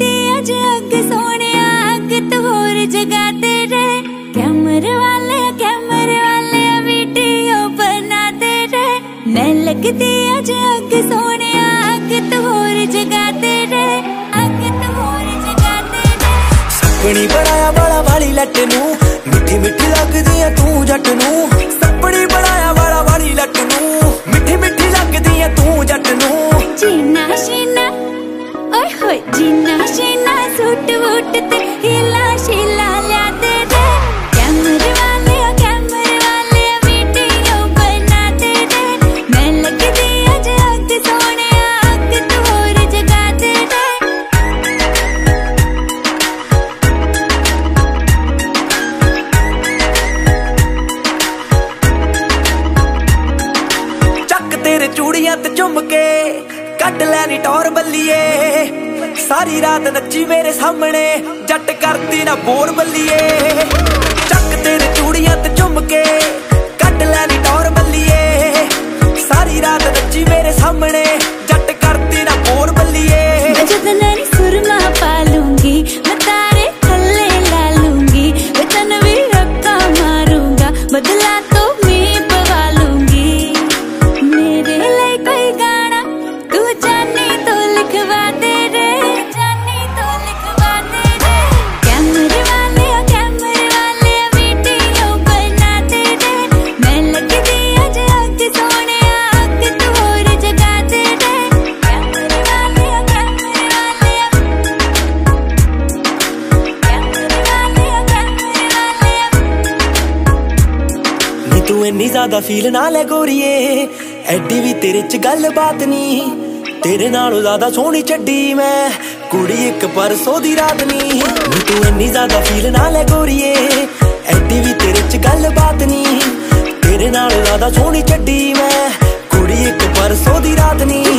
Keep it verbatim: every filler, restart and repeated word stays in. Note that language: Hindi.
दे अज अग सोने अग तू होर जगाते रहे। कैमरे वाले कैमरे वाले वीडियो बनाते रहे। मैं लगती अज अग सोने अग तू होर जगाते रहे। अग तू होर जगाते रहे। सपनी बनाया वाला वाली लट नू मिठी मिठी लगदी है तू जट नू। सपनी बनाया वाला वाली लट नू मिठी मिठी लगदी है तू जट नू। जीना शीना जीना शीना सूट वूट ते हीला शीला लाते रे। कैमरे वाले कैमरे वाले वीडियो बनाते रे। मैं लगती अज अग सोने अग तू होर जगाते रे। चक तेरे चूड़ियां ते चुम के कट लैनी टोर बल्लिए। सारी रात नच्ची मेरे सामने जट करती ना बोर बल्लिए। चक तेरे चूड़ियां ते चुम के कट लैनी टोर बल्लिए। सारी रात नच्ची मेरे सामने जट करती ना बोर बल्लिए। मैं जदों नैनी सुरमा पा लूंगी मैं तारे थल्ले ला लूंगी। मैं तन भी रक्का मारूंगा बदला तो मैं पवा लूंगी। मेरे लिए कोई गाना तू जाने तो लिखवा दे रे। तू इन्नी ज्यादा फील ना ले गोरिए एडी भी तेरे च गल बात नी। तेरे नालों ज्यादा सोहनी चड्डी मैं कुड़ी इक परसों दी रात नी। तू इन्नी ज्यादा फील ना ले गोरिए एडी भी तेरे च गल बात नी। तेरे नालों ज्यादा सोहनी चड्डी मैं कुड़ी इक परसों दी रात नी।